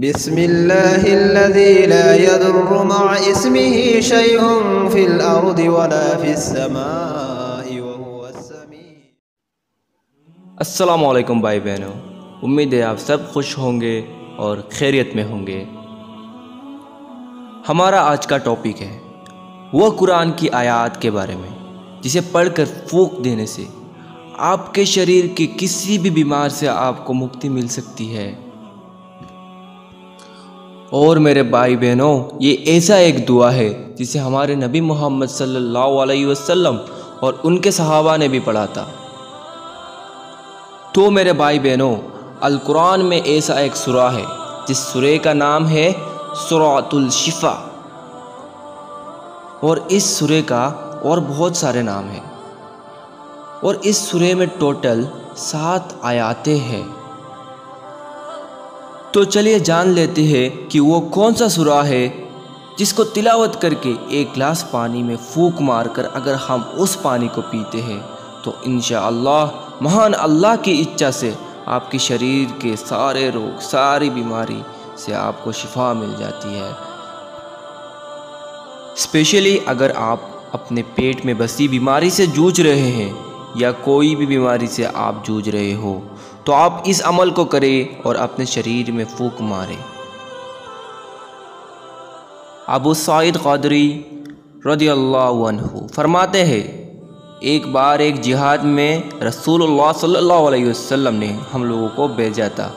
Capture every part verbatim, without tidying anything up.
बिस्मिल्लाहिल्लज़ी ला यदुर्रु मअ इस्मिही शैउन फ़िल अर्दि वला फ़िस समाई व हुवस समी। अस्सलाम वालेकुम भाई बहनों, उम्मीद है आप सब खुश होंगे और खैरियत में होंगे। हमारा आज का टॉपिक है वह कुरान की आयत के बारे में जिसे पढ़कर फूंक देने से आपके शरीर के किसी भी बीमार से आपको मुक्ति मिल सकती है। और मेरे भाई बहनों, ये ऐसा एक दुआ है जिसे हमारे नबी मोहम्मद सल्लल्लाहु अलैहि वसल्लम और उनके सहाबा ने भी पढ़ा था। तो मेरे भाई बहनों, अल कुरान में ऐसा एक सूरा है जिस सूरे का नाम है सूरतुल शिफा, और इस सूरे का और बहुत सारे नाम हैं, और इस सूरे में टोटल सात आयातें हैं। तो चलिए जान लेते हैं कि वो कौन सा सूरा है जिसको तिलावत करके एक गिलास पानी में फूंक मारकर अगर हम उस पानी को पीते हैं तो इंशाअल्लाह महान अल्लाह की इच्छा से आपके शरीर के सारे रोग, सारी बीमारी से आपको शिफा मिल जाती है। स्पेशली अगर आप अपने पेट में बसी बीमारी से जूझ रहे हैं या कोई भी बीमारी से आप जूझ रहे हो तो आप इस अमल को करें और अपने शरीर में फूंक मारें। अबू सईद क़दरी रदियल्लाहु अन्हु फरमाते हैं, एक बार एक जिहाद में रसूलुल्लाह सल्लल्लाहु अलैहि वसल्लम ने हम लोगों को भेजा था।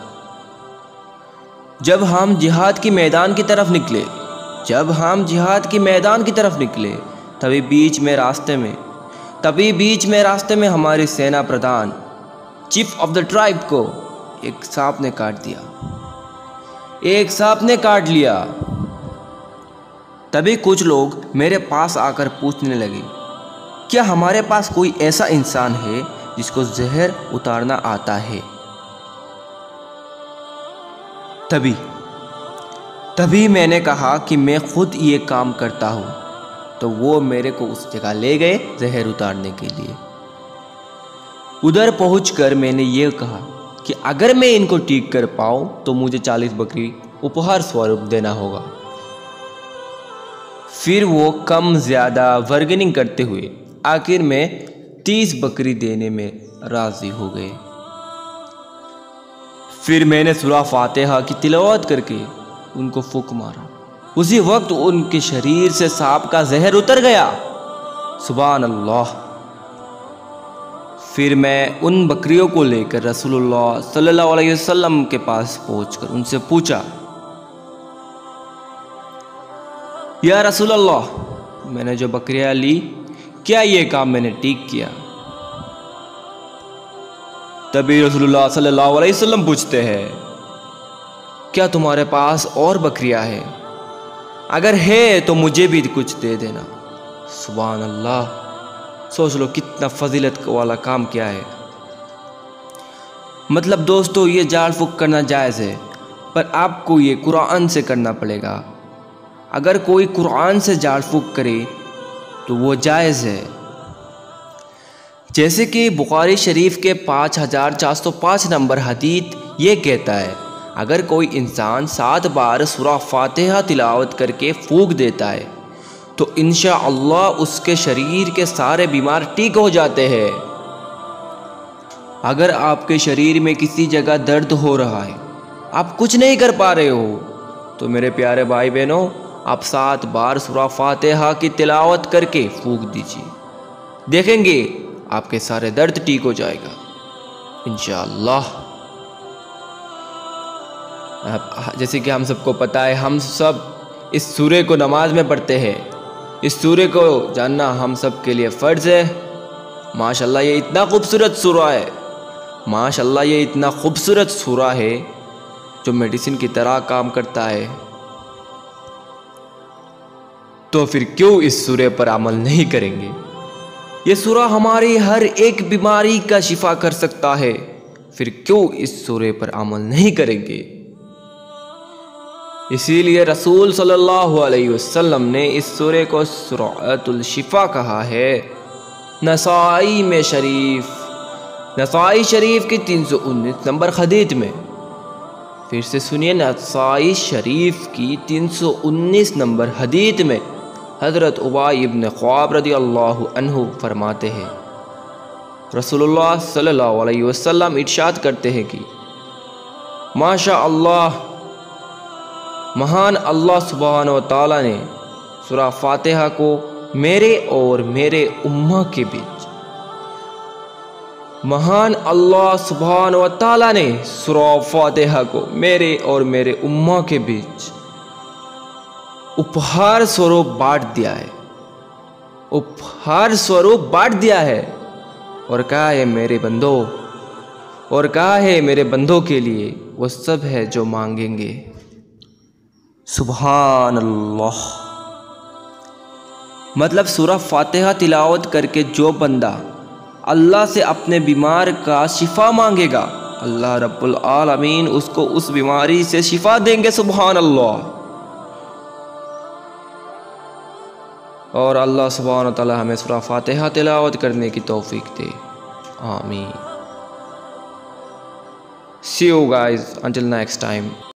जब हम जिहाद के मैदान की तरफ निकले जब हम जिहाद के मैदान की तरफ निकले तभी बीच में रास्ते में तभी बीच में रास्ते में हमारे सेना प्रधान चीफ ऑफ द ट्राइब को एक सांप ने काट दिया एक सांप ने काट लिया। तभी कुछ लोग मेरे पास आकर पूछने लगे, क्या हमारे पास कोई ऐसा इंसान है जिसको जहर उतारना आता है? तभी तभी मैंने कहा कि मैं खुद ये काम करता हूँ, तो वो मेरे को उस जगह ले गए जहर उतारने के लिए। उधर पहुंचकर मैंने ये कहा कि अगर मैं इनको ठीक कर पाऊँ तो मुझे चालीस बकरी उपहार स्वरूप देना होगा। फिर वो कम ज़्यादा बार्गेनिंग करते हुए आखिर में तीस बकरी देने में राज़ी हो गए। फिर मैंने सूरा फातिहा की तिलावत करके उनको फूंक मारा। उसी वक्त उनके शरीर से सांप का जहर उतर गया। सुभान अल्लाह। फिर मैं उन बकरियों को लेकर रसूलुल्लाह सल्लल्लाहु अलैहि वसल्लम के पास पहुंचकर उनसे पूछा, या रसूलुल्लाह, मैंने जो बकरियां ली, क्या ये काम मैंने ठीक किया? तभी रसूलुल्लाह सल्लल्लाहु अलैहि वसल्लम पूछते हैं, क्या तुम्हारे पास और बकरियां हैं? अगर है तो मुझे भी कुछ दे देना। सुभान अल्लाह, सोच लो कितना फजीलत वाला काम किया है। मतलब दोस्तों, ये जाल फूंक करना जायज़ है, पर आपको ये कुरान से करना पड़ेगा। अगर कोई कुरान से जाल फूंक करे तो वो जायज़ है। जैसे कि बुखारी शरीफ के पाँच हज़ार चार सौ पाँच नंबर हदीस ये कहता है, अगर कोई इंसान सात बार सूरा फातिहा तिलावत करके फूंक देता है तो इंशाअल्लाह उसके शरीर के सारे बीमार ठीक हो जाते हैं। अगर आपके शरीर में किसी जगह दर्द हो रहा है, आप कुछ नहीं कर पा रहे हो, तो मेरे प्यारे भाई बहनों, आप सात बार सूरा फातिहा की तिलावत करके फूंक दीजिए, देखेंगे आपके सारे दर्द ठीक हो जाएगा इंशाअल्लाह। जैसे कि हम सबको पता है, हम सब इस सूरे को नमाज में पढ़ते हैं। इस सूरे को जानना हम सब के लिए फ़र्ज़ है। माशाल्लाह, ये इतना खूबसूरत सूरा है माशाल्लाह ये इतना खूबसूरत सूरा है जो मेडिसिन की तरह काम करता है। तो फिर क्यों इस सूरे पर अमल नहीं करेंगे? ये सूरा हमारी हर एक बीमारी का शिफा कर सकता है, फिर क्यों इस सूरे पर अमल नहीं करेंगे? इसीलिए रसूल सल्लल्लाहु अलैहि वसल्लम ने इस सूरे को सूरतुल शिफा कहा है। नसाई में शरीफ नसाई शरीफ की तीन सौ उन्नीस नंबर हदीस में फिर से सुनिए नसाई शरीफ की तीन सौ उन्नीस नंबर हदीत में हज़रत उबाई इब्न ख्वाब रदी अल्लाहु अन्हु फरमाते हैं, रसूलुल्लाह सल्लल्लाहु अलैहि वसल्लम इरशाद करते हैं कि माशा अल्लाह, महान अल्लाह सुब्हानो ताला ने सूरा फातिहा को मेरे और मेरे उम्मा के बीच, महान अल्लाह सुब्हान व ताला ने सूरा फातिहा को मेरे और मेरे उम्मा के बीच उपहार स्वरूप बांट दिया है, उपहार स्वरूप बांट दिया है और कहा है मेरे बंदो, और कहा है मेरे बंदों के लिए वो सब है जो मांगेंगे। सुभान अल्लाह। मतलब सूरह फातिहा तिलावत करके जो बंदा अल्लाह से अपने बीमार का शिफा मांगेगा, अल्लाह रब्बुल आलमीन उसको उस बीमारी से शिफा देंगे। सुभान अल्लाह। और अल्लाह सुभान व तआला हमें सूरह फातिहा तिलावत करने की तौफीक दे, आमीन। See you guys until next time.